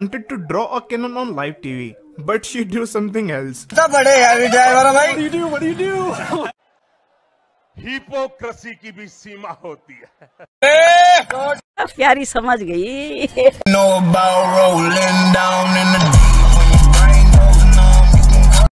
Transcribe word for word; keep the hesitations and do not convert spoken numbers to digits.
wanted to draw a cannon on live T V, but she do something else. What do you do? What do you do? Hypocrisy की भी सीमा होती है. प्यारी समझ गई. No bow rolling down in the